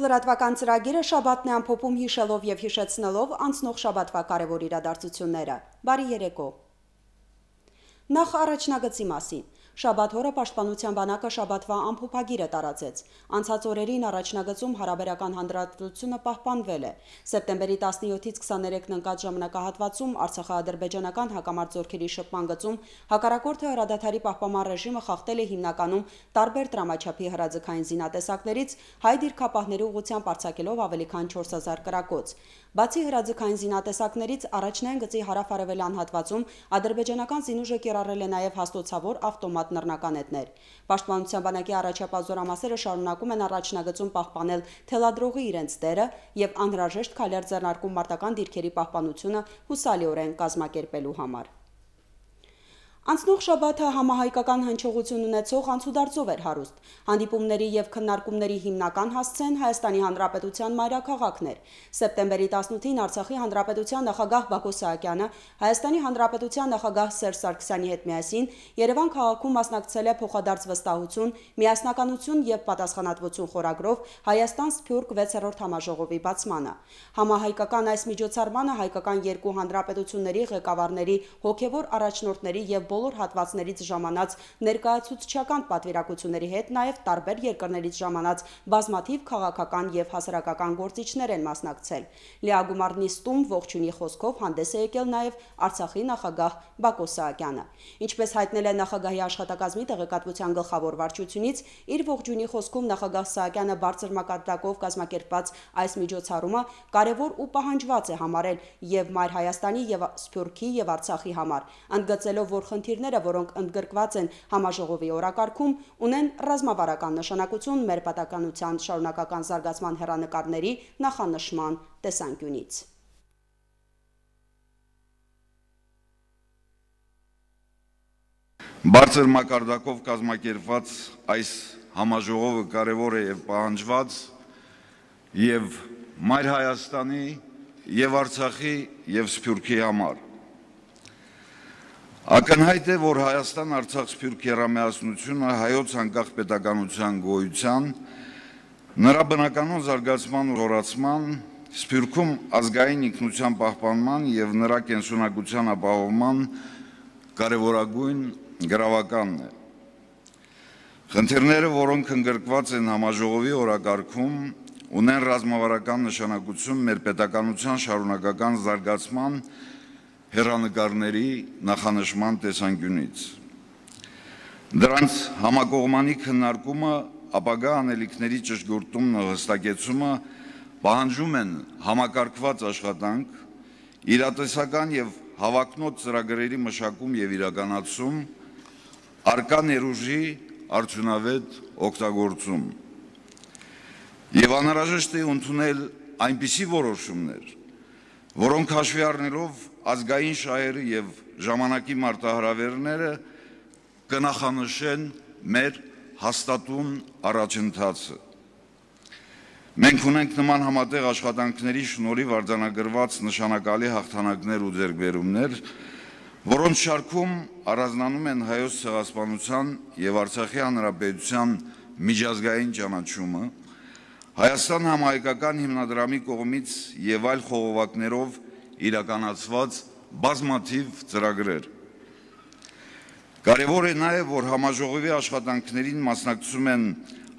Լրատվական ծրագիրը շաբաթն է ամփոփում հիշելով եւ հիշեցնելով անցնող շաբաթվա կարևոր իրադարձությունները։ Բարի երեկո։ Նախ առաջնագծի մասին։ Շաբաթ օրը Պաշտպանության բանակը շաբաթվա ամփոփագիրը տարածեց։ Անցած օրերին առաջնագծում հարաբերական հանդարտությունը պահպանվել է։ Սեպտեմբերի 17-ից 23-ն ընկած ժամանակահատվածում Արցախա-ադրբեջանական հակամարտ զորքերի շփման գծում հակառակորդի հրադադարի պահպանման ռեժիմը խախտել է հիմնականում տարբեր դրամաչափի հրաձգային զինատեսակներից, հայ դիրքապահների ուղղությամբ արձակելով ավելի քան 4000 կրակոց։ Բացի հրաձգային զինատեսակներից առաջնային գծի հարավարևելյան հատվածում ադրբեջանական զինուժը կիրառել է նաև հաստոցավոր ավտոմատ նռնականետներ։ Պաշտպանության բանակի առաջապահ զորամասերը շարունակում են առաջնագծում պահպանել թելադրողի իրենց դերը եւ անհրաժեշտ քայլեր ձեռնարկում մարտական դիրքերի պահպանությունը հուսալիորեն կազմակերպելու համար։ Անցնող շաբաթը համահայկական հնչողություն ունեցող անցուդարձով էր հարուստ։ Հանդիպումների եւ քննարկումների հիմնական հասցեն Հայաստանի Հանրապետության մայրաքաղաքն էր։ Սեպտեմբերի 18-ին Արցախի Հանրապետության նախագահ Բակո Սահակյանը Հայաստանի Հանրապետության նախագահ Սերժ Սարգսյանի հետ միասին Երևան քաղաքում մասնակցել է փոխադարձ վստահություն, միասնականություն եւ պատասխանատվություն խորագրով Հայաստան-Սփյուռք 6-րդ համաժողովի բացմանը։ Համահայկական այս միջոցառմանը հայկական երկու հանրապետությունների ղեկավարների, հոգեվոր առաջնորդների եւ բոլոր հատվածներից ժամանած ներկայացուցչական պատվիրակությունների հետ նաև տարբեր երկրներից ժամանած բազմաթիվ քաղաքական եւ հասարակական գործիչներ են մասնակցել։ Լիագումարնի ստում ողջունի խոսքով հանդես է եկել նաև Արցախի նախագահ Բակո Սահակյանը։ Ինչպես հայտնել է նախագահի աշխատակազմի տեղեկատվության գլխավոր վարչությունից, իր ողջունի խոսքում նախագահ Սահակյանը բարձր մակարդակով կազմակերպված այս միջոցառումը կարևոր ու պահանջված է համարել եւ Մայր Հայաստանի եւ Սփյուռքի եւ Արցախի համար, ընդգծելով որ խնդիրները, որոնք ընդգրկված են համաժողովի օրակարգում, ունեն ռազմավարական նշանակություն մեր պետականության շարունակական զարգացման հեռանկարների նախանշման տեսանկյունից։ Բարձր մակարդակով կազմակերպված այս համաժողովը կարևոր է եւ պահանջված եւ Մայր Հայաստանի եւ Արցախի եւ Սփյուռքի համար։ Ակնհայտ է, որ Հայաստան-Արցախ-Սփյուռք երամեհացնությունը հայոց անկախ պետականության գոյության, նրա բնականոն զարգացման ու զորացման, Սփյուռքում ազգային ինքնության պահպանման եւ նրա կենսունակության ապահովման կարևորագույն գրավականն է։ Խնդիրները, որոնք ընդգրկված են համաժողովի օրակարգում, ունեն ռազմավարական նշանակություն մեր պետականության շարունակական զարգացման հեռանկարների նախանշման տեսանկյունից։ Դրանց համակողմանի քննարկումը, ապագա անելիքների ճշգրտումն ու հստակեցումը պահանջում են համակարգված աշխատանք, իրատեսական եւ հավակնոտ ծրագրերի մշակում եւ իրականացում, արկա ներուժի արդյունավետ օգտագործում։ Եվ անհրաժեշտ է ընդունել այնպիսի որոշումներ, որոնք հաշվի առնելով ազգային շահերը եւ ժամանակի մարտահրավերները կնախանշեն մեր հաստատուն առաջընթացը։ Մենք ունենք նման համատեղ աշխատանքների շնորհիվ արձանագրված նշանակալի հաղթանակներ ու ձեռքբերումներ, որոնց շարքում առանձնանում են հայոց ցեղասպանության եւ Արցախի հանրապետության միջազգային ճանաչումը, Հայաստան համահայկական հիմնադրամի կողմից եւ այլ խողովակներով իրականացված բազմաթիվ ծրագրեր։ Կարևոր է նաեւ, որ համաժողովի աշխատանքներին մասնակցում են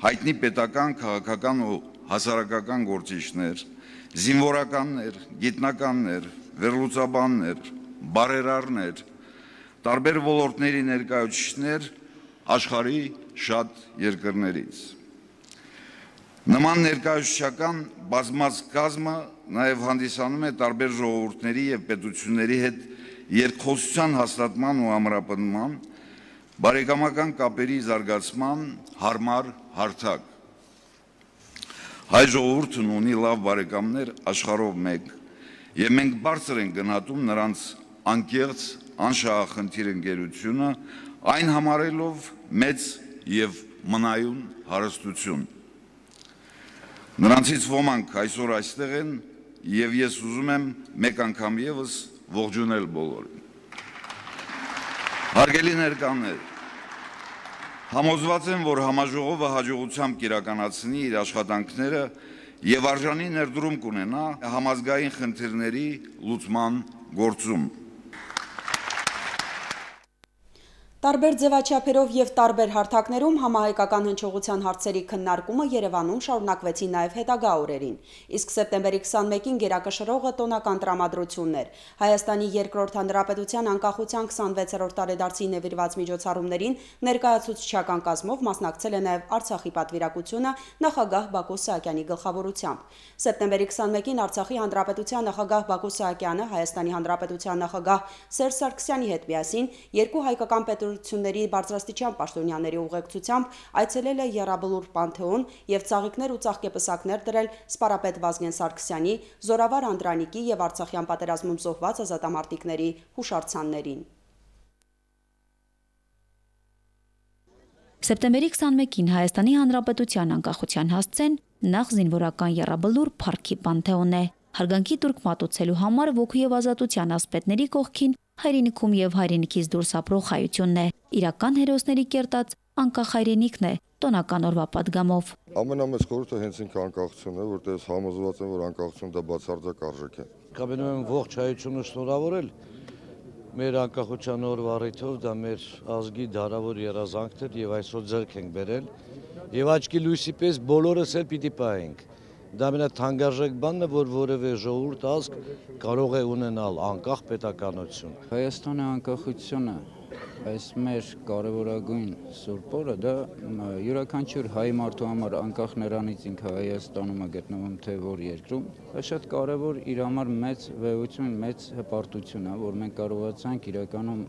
հայտնի պետական, քաղաքական ու հասարակական գործիչներ, զինվորականներ, գիտնականներ, վերլուծաբաններ, բարերարներ, տարբեր ոլորտների ներկայացուցիչներ աշխարհի շատ երկրներից։ Նման ներկայացուցչական բազմազգազմը նաև հանդիսանում է տարբեր ժողովուրդների եւ պետությունների հետ երկխոսության հաստատման ու ամրապնդման, բարեկամական կապերի զարգացման հարմար հարթակ։ Հայ ժողովուրդն ունի լավ բարեկամներ աշխարհով մեկ, եւ մենք բարձր ենք գնահատում նրանց անկեղծ, անշահախնդիր ընկերությունը, այն համարելով մեծ եւ մնայուն հարստություն։ Նրանցից ոմանք այսօր այստեղ են, Եվ ես ուզում եմ մեկ անգամ եւս ողջունել բոլորին։ Հարգելի ներկաներ, համոզված եմ, որ համաժողովը հաջողությամբ կիրականացնի իր աշխատանքները եւ արժանի ներդրում կունենա համազգային խնդիրների լուծման գործում։ Տարբեր ձևաչափերով եւ տարբեր հարթակներում համահայկական հնչողության հարցերի քննարկումը Երևանում շարունակվեցին նաեւ հետագա օրերին։ Իսկ սեպտեմբերի 21-ին գերակշռողը տոնական տրամադրություններ, Հայաստանի երկրորդ հանրապետության անկախության 26-րդ տարեդարձին նվիրված միջոցառումներին ներկայացուցչական կազմով մասնակցել է նաեւ Արցախի պատվիրակությունը նախագահ Բակո Սահակյանի գլխավորությամբ։ Սեպտեմբերի 21-ին Արցախի հանրապետության նախագահ Բակո Սահակյանը Հայաստանի հանրապետության նախագահ Սերժ Սարգսյանի հետ միասին երկու հայկական պետ Թուրքությունների բարձրաստիճան պաշտոնյաների ուղեկցությամբ այցելել է Եռաբլուր Պանթեոն եւ ծաղիկներ ու ծաղկեպսակներ դրել սպարապետ Վազգեն Սարգսյանի, զորավար Անդրանիկի եւ Արցախյան պատերազմում զոհված ազատամարտիկների հուշարձաններին։ Սեպտեմբերի 21-ին Հայաստանի Հանրապետության անկախության հասցեն նախ զինվորական Եռաբլուր Փարքի Պանթեոնն է, հարգանքի տուրք մատուցելու համար ոգու եւ ազատության ասպետների կողքին հայրենիքում եւ հայրենիքից դուրս ապրող հայությունն է, իրական հերոսների կերտած անկախ հայրենիքն է, տոնական օրվա պատգամով։ Ամենամեծ խորհուրդը հենց ինքը անկախությունն է, որտեղ ես համոզված եմ, որ անկախությունը դա բացարձակ արժեք է։ Կամենում եմ ողջ հայությունը շնորհավորել մեր անկախության օրվա առիթով, դա մեր ազգի դարավոր երազանքն էր եւ այսօր ձեռք ենք բերել եւ աչքի լույսի պես բոլորս էլ պիտի պահենք։ Դա ամենաթանկարժեք բանն է, որ որևէ ժողովուրդ ազգ կարող է ունենալ անկախ պետականություն։ Հայաստանի անկախությունը, այս մեր կարևորագույն սուրբ օրը, դա յուրաքանչյուր հայ մարդու համար անկախ նրանից ինքը Հայաստանում է գտնվում թե որ երկրում, դա շատ կարևոր իր համար մեծ վեհություն, մեծ հպարտություն է, որ մենք կարողացանք իրականում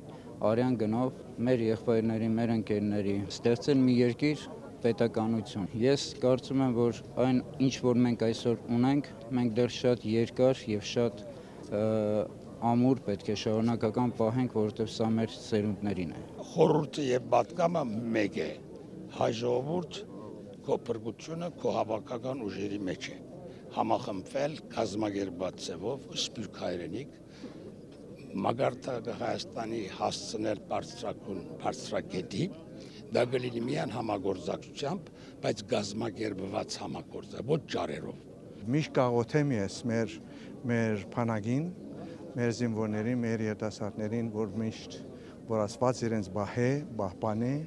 արյան գնով մեր եղբայրների, մեր ընկերների ստեղծել մի երկիր պետականություն։ Ես կարծում եմ, որ այն ինչ որ մենք այսօր ունենք, մենք դեռ շատ երկար եւ շատ ամուր պետք է շարունակական պահենք, որովհետեւ սա մեր սերունդներին է։ Խորհուրդը եւ պատգամը մեկ է։ Հայ ժողովուրդ քո բրգությունը քո հավաքական ուժերի մեջ է։ Համախմբվել կազմակերպված ձևով սփյուռք հայրենիք մագարտակը Հայաստանի հասցնել բարձրագետի Դա գլինի միայն համագործակցությամբ, բայց գազմագերբված համագործակցությամբ, ոչ ճարերով։ Միշտ կաղոթեմ ես մեր բանակին, մեր զինվորներին, մեր երիտասարդներին, որ միշտ որացված իրենց բահե, պահպանեն,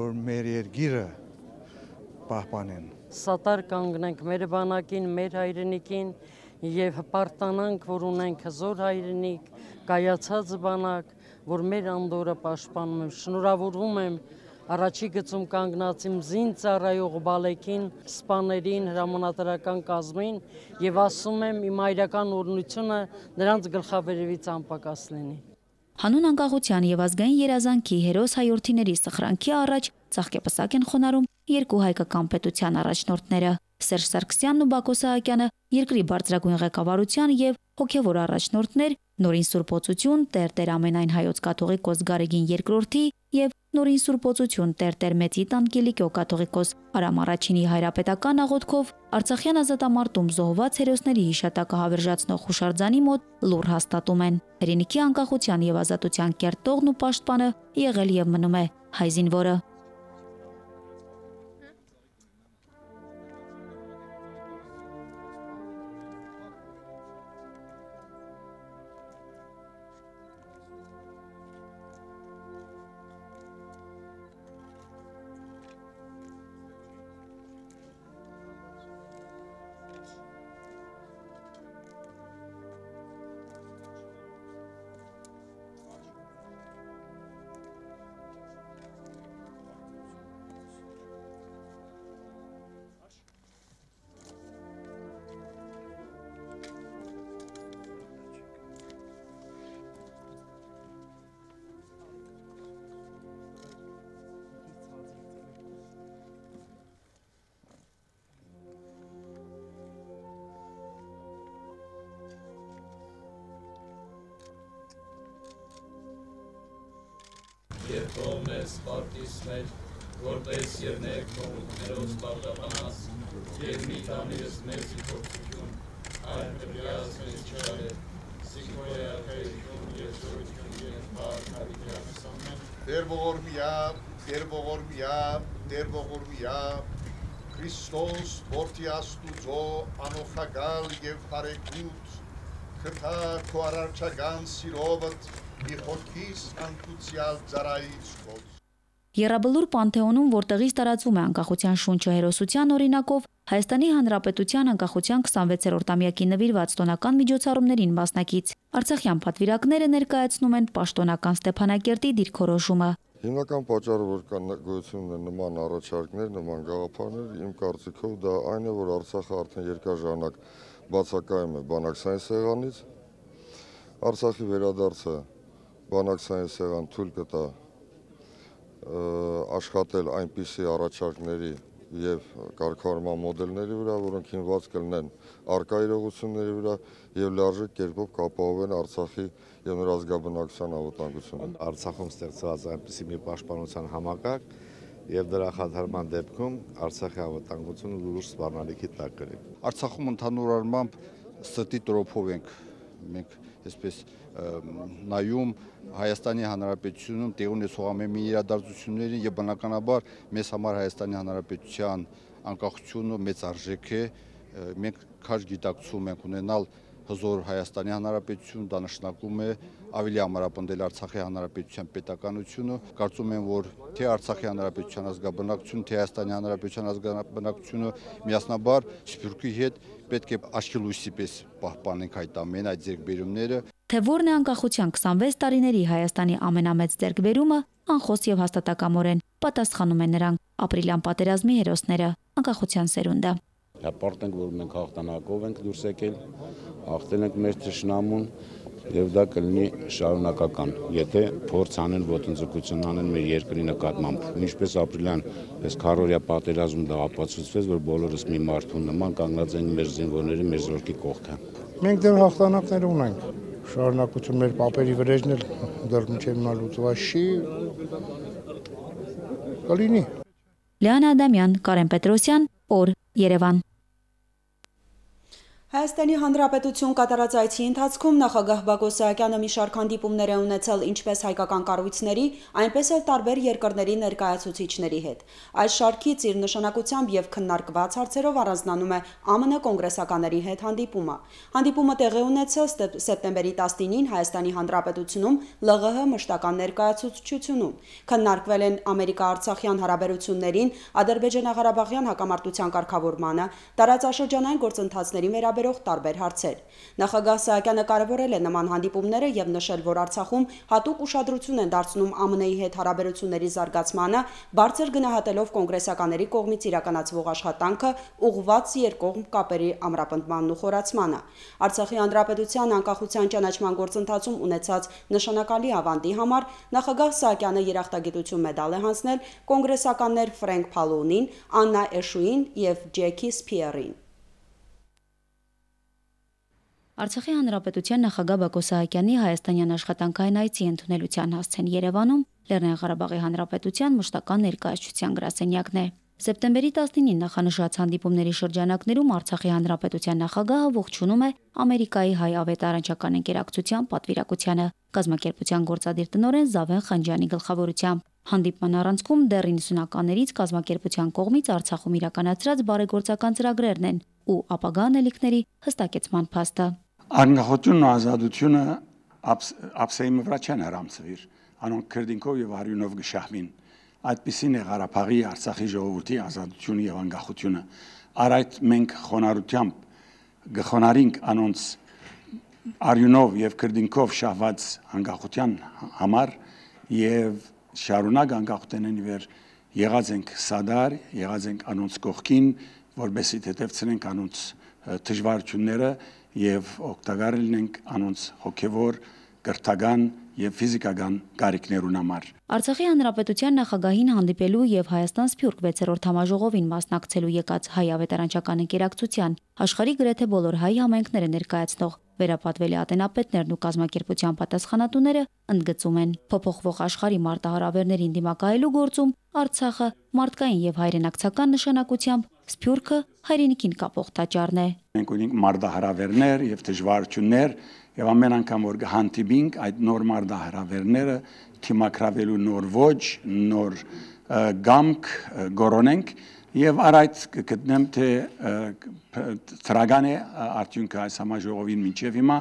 որ մեր երկիրը պահպանեն։ Սատար կանգնենք մեր բանակին, մեր հայրենիքին եւ հպարտանանք, որ ունենք հզոր հայրենիք, կայացած բանակ, որ մեր անդորը պաշտպանում եմ, շնորհավորում եմ Առաջի գծում կանգնած իմ զին ծառայող բալեկին, սպաներին, հրամանատարական կազմին եւ ասում եմ իմ հայրական օրնությունը նրանց գլխավերևից անպակաս լինի։ Հանուն անկախության եւ ազգային երազանքի հերոս հայրենիքների սխրանքի առաջ ծաղկեպսակ են խոնարհում երկու հայկական պետության առաջնորդները՝ Սերժ Սարգսյանն ու Բակո Սահակյանը, երկրի բարձրագույն ղեկավարության եւ հոգեվոր առաջնորդներ Նորին Սուրբոծություն տերտեր ամենայն հայոց կաթողիկոս Գարեգին II-ի եւ Նորին Սուրբոծություն տերտեր Մեծի Տանկելիկո կաթողիկոս Արամ Արաչինի հայրապետական աղոթքով Արցախյան ազատամարտում զոհված հերոսների հիշատակը հավերժացնող հուշարձանի մոտ լուր հաստատում են։ Հայրենիքի անկախության եւ ազատության կերտողն ու պաշտպանը եղել եւ մնում է հայ զինվորը։ Ես պարտիս մեր, որպես երնեք մողուկներով սպարտապանաս, և մի տանիրս մեզ իպործություն, Derbo Gormia, Christos, Bortias Tuzo, Anofagal, Yevarekut, Kata, Koarchagan, Sirovat, Ihokis, Antuzial, Zarai, Scott. Եռաբլուր Պանթեոնում, որտեղից տարածվում է անկախության շունչը հերոսության օրինակով, Հայաստանի Հանրապետության անկախության 26-րդ տարեդարձի նվիրված տոնական միջոցառումներին մասնակից Արցախյան պատվիրակները ներկայացնում են պաշտոնական Ստեփանակերտի դիրքորոշումը։ Հիմնական պատճառը, որ կան գոյություն նման առաջարկներ, նման գաղափարներ, իմ կարծիքով դա այն է, որ Արցախը արդեն երկար ժամանակ բացակայում է բանակցային սեղանից։ Արցախի վերադարձը բանակցային սեղան թույլ կտա աշխատել այնպիսի առաջարկների եւ կարգավորման մոդելների վրա, որոնք հիմնված կլինեն արկա իրողությունների վրա եւ լարժեք կերպով կապահովեն Արցախի եւ նրա ազգաբնակության անվտանգությունը։ Արցախում ստեղծված այնպիսի մի պաշտպանության համակարգ եւ դրա խաթարման դեպքում Արցախի անվտանգությունը լուրջ սպառնալիքի տակ կլինի։ Արցախում ընդհանուր առմամբ ստի տրոփով ենք մենք այսպես նայում Հայաստանի Հանրապետությունում տեղի ունեցող իրադարձություններին եւ բնականաբար մեզ համար Հայաստանի Հանրապետության անկախությունը մեծ արժեք է մենք քաջ գիտակցում ենք ունենալ հզոր Հայաստանի Հանրապետություն դա նշանակում է ավելի ամրապնդել Արցախի Հանրապետության պետականությունը կարծում եմ որ թե Արցախի Հանրապետության ազգաբնակություն թե Հայաստանի Հանրապետության ազգաբնակությունը միասնաբար Սփյուռքի հետ պետք է աչքի լույսի պես պահպանենք այդ ամեն այդ ձեռքբերումները Թե որն է անկախության 26 տարիների Հայաստանի ամենամեծ ձեռքբերումը, անխոս և հաստատակամորեն, պատասխանում են նրանք, ապրիլյան պատերազմի հերոսները, անկախության սերունդը։ Հպարտ ենք, որ մենք հաղթանակով ենք դուրս եկել, հաղթել ենք մեր թշնամուն, և դա կլինի շարունակական, եթե փորձ անեն ոտնձգություն անեն մեր երկրի նկատմամբ։ Ինչպես ապրիլյան այս քառօրյա պատերազմում դա ապացուցվեց, որ բոլորս մի մարդու նման կանգնած ենք մեր զինվորների, մեր զորքի կողքը։ Մենք դեռ հաղթանակներ ունենք։ Շարունակություն մեր պապերի վրեժն էլ դեռ մինչև հիմա լուծված չի կլինի։ Լեանա Ադամյան, Կարեն Պետրոսյան, օր Երևան։ Հայաստանի Հանրապետություն կատարած այցի ընթացքում նախագահ Բակո Սահակյանը մի շարք հանդիպումներ է ունեցել ինչպես հայկական կառույցների, այնպես էլ տարբեր երկրների ներկայացուցիչների հետ։ Այս շարքից իր նշանակությամբ եւ քննարկված հարցերով առանձնանում է ԱՄՆ կոնգրեսականների հետ հանդիպումը։ Հանդիպումը տեղի ունեցել սեպտեմբերի 19-ին Հայաստանի Հանրապետությունում ԼՂՀ մշտական ներկայացուցչությունում։ Քննարկվել են ամերիկա-արցախյան հարաբերություններին, ադրբեջանա-ղարաբաղյան հակամարտության կարգավորմանը, տարածաշրջանային գործընթացների վերաբերյալ տարբեր հարցեր։ Նախագահ Սահակյանը կարևորել է նման հանդիպումները եւ նշել, որ Արցախում հատուկ ուշադրություն են դարձնում ԱՄՆ-ի հետ հարաբերությունների զարգացմանը, բարձր գնահատելով կոնգրեսականների կողմից իրականացվող աշխատանքը ուղղված երկկողմ կապերի ամրապնդմանն ու խորացմանը։ Արցախի հանրապետության անկախության ճանաչման գործընթացում ունեցած նշանակալի ավանդի համար նախագահ Սահակյանը երախտագիտություն մեդալ է հանձնել կոնգրեսականներ Ֆրանկ Փալոնին, Աննա Էշուին եւ Ջեքի Սփիերին։ Արցախի հանրապետության նախագահ Բակո Սահակյանի հայաստանյան աշխատանքային այցի ընդունելության հասցեն Երևանում Լեռնային Ղարաբաղի հանրապետության մշտական ներկայացուցիչության գրասենյակն է։ Սեպտեմբերի 19-ին նախանշած հանդիպումների շրջանակներում Արցախի հանրապետության նախագահը ողջունում է Ամերիկայի հայ ավետարանչական ընկերակցության պատվիրակությանը, կազմակերպության գործադիր տնօրեն Զավեն Խանջյանի գլխավորությամբ։ Հանդիպման առանցքում դեռ 90-ականներից կազմակերպության կողմից Արցախում իրականացրած բարեգործական ծրագրերն են ու ապագա անելիքների հստակեցման փաստը։ Անկախությունն ու ազատությունը ափսեի վրա չեն հрамցվիր, անոնք քրդինքով եւ արյունով գշահմին։ Այդպիսին է Ղարաբաղի Արցախի ժողովրդի ազատությունը եւ անկախությունը։ Առ այդ մենք խոնարհությամբ գխոնարինք անոնց արյունով եւ քրդինքով շահված անկախության համար եւ շարունակ անկախտենեն վեր եղած ենք սադար, եղած ենք անոնց կողքին, որբեսի թեթևցնենք անոնց դժվարությունները Եվ օգտակար լինենք անոնց հոգևոր, կրթական եւ ֆիզիկական կարիքներուն համար։ Արցախի հանրապետության նախագահին հանդիպելու եւ Հայաստան-Սփյուռք 6-րդ համաժողովին մասնակցելու եկած հայ ավետարանչական ընկերակցության աշխարհի գրեթե բոլոր հայ համայնքները ներկայացնող վերապատվելի ատենապետներն ու կազմակերպության պատասխանատուները ընդգծում են փոփոխվող աշխարհի մարտահրավերներին դիմակայելու գործում Արցախը մարդկային եւ հայրենակցական նշանակությամբ Սփյուռքը հայրենիքին կապող տաճարն է։ Մենք ունենք մարդահրավերներ եւ դժվարություններ եւ ամեն անգամ որ հանդիպենք այդ նոր մարդահրավերները թիմակրավելու նոր ոճ, նոր գամք գորոնենք եւ առայց կգտնեմ թե ծրագանը արդյունքը այս համաժողովին մինչեւ հիմա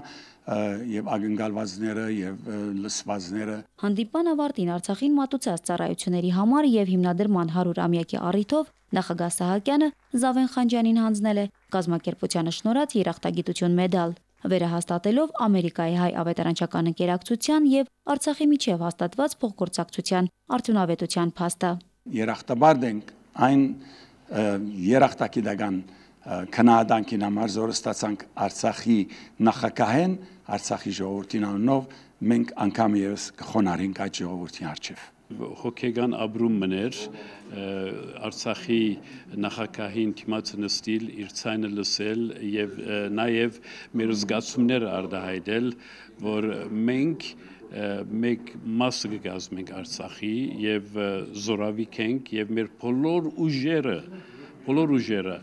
եւ ագնկալվածները եւ լսվածները Հանդիպան ավարտին Արցախին մատուցած ծառայությունների համար եւ հիմնադրման 100-ամյակի առիթով Նախագահ Սահակյանը Զավեն Խանջյանին հանձնել է կազմակերպության շնորհած երախտագիտություն մեդալ վերահաստատելով Ամերիկայի հայ ավետարանչական ընկերակցության եւ Արցախի միջև հաստատված փոխգործակցության արդյունավետության փաստը Երախտաբար ենք այն երախտագիտական Քննադանքին համար զորը ստացանք Արցախի նախագահեն, Արցախի ժողովրդին անունով մենք անգամ եւս կխոնարհենք այդ ժողովրդի արչեւ։ Հոգեգան ապրումն էր Արցախի նախագահին դիմացը նստել, իր ցայնը լսել եւ նաեւ մեր զգացումները արտահայտել, որ մենք մեկ մասը կգազմենք Արցախի եւ զորավիք ենք եւ մեր բոլոր ուժերը Polorujera,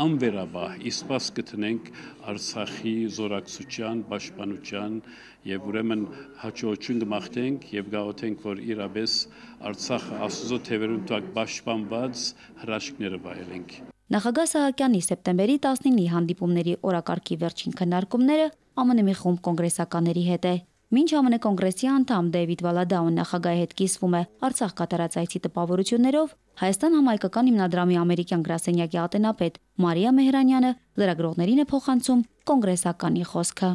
Amveraba, Ispas Ketnenk, Artsakhi, Zoraksuchan, Bashpanuchan, Yevuremen Hachochung Machtenk, Yevgaotenk for Irabes, Artsakh Asoteverum to Bashpan Bads, Rashknerbailink. Նախագահ Սահակյանի սեպտեմբերի 19-ի հանդիպումների օրակարգի վերջին քննարկումները ԱՄՆ-ի խումբ կոնգրեսականների հետ է։ Մինչ ԱՄՆ կոնգրեսի անդամ Դեյվիդ Վալադաոն նախագահի հետ կիսվում է Արցախ կատարած այցի տպավորություններով, Հայաստան Համայնքական հիմնադրամի ամերիկյան գրասենյակի ատենապետ Մարիա Մեհրանյանը լրագրողներին է փոխանցում կոնգրեսականի խոսքը։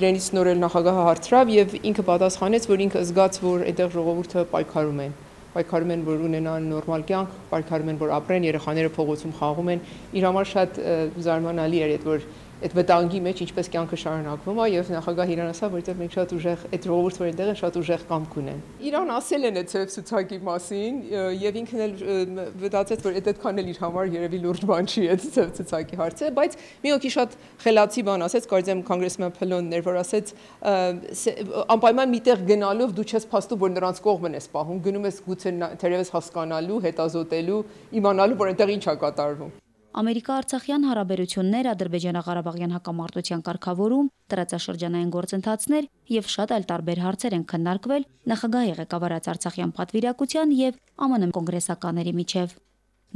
Իրենից նորել նախագահը հարցրավ եւ ինքը պատասխանեց, որ ինքը զգաց, որ այդտեղ ժողովուրդը պայքարում են, որ ունենան նորմալ կյանք, պայքարում են, որ ապրեն, երեխաները փողոցում խաղում են։ Իր համար շատ զարմանալի էր, որ այդ վտանգի մեջ ինչպես կյանքը շարունակվում է եւ նախագահ Իրան ասա որ մենք շատ ուժեղ այդ ժողովուրդները դեղը շատ ուժեղ կամք ունեն Իրան ասել են այդ ցուցակի մասին եւ ինքն էլ վտացեց որ այդ այդքան էլ իր համար երևի լուրջ բան չի այդ ցուցակի հարցը բայց մի ոքի շատ խելացի բան ասեց կարծեմ կոնգրեսմեն Փալոններ որ ասեց անպայման միտեղ գնալով դու չես փաստում որ նրանց կողմն ես պահում գնում ես գուցե թերևս հասկանալու հետազոտելու իմանալու որ այդտեղ ինչ է կատարվում Ամերիկա-Արցախյան հարաբերություններ, Ադրբեջանա-Ղարաբաղյան հակամարտության կարգավորում, տարածաշրջանային գործընթացներ եւ շատ այլ տարբեր հարցեր են քննարկվել նախագահի ղեկավարած Արցախյան պատվիրակության եւ ԱՄՆ կոնգրեսականների միջեւ։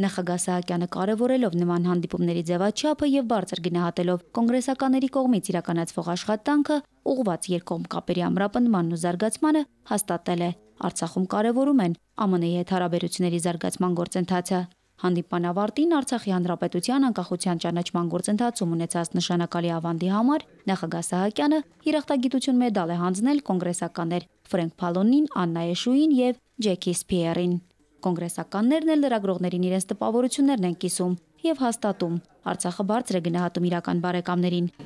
Նախագահ Սահակյանը կարևորելով նման հանդիպումների ձևաչափը եւ բարձր գնահատելով կոնգրեսականների կողմից իրականացվող աշխատանքը, ուղղված երկկողմ կապերի ամրապնդմանն ու զարգացմանը հաստատել է Արցախում կարևորում են ԱՄՆ-ի հետ հարաբերությունների զարգացման գործընթացը։ Հանդիպան ավարտին Արցախի հանրապետության անկախության ճանաչման գործընթացում ունեցած նշանակալի ավանդի համար նախագահ Սահակյանը երախտագիտություն մեդալ է հանձնել կոնգրեսականներ Ֆրենկ Փալոնին, Աննա Էշուին եւ Ջեքի Սփիերին։ Կոնգրեսականներն էլ լրագրողներին իրենց տպավորություններն են կիսում եւ հաստատում Արցախը բարձր է գնահատում իրական բարեկամներին։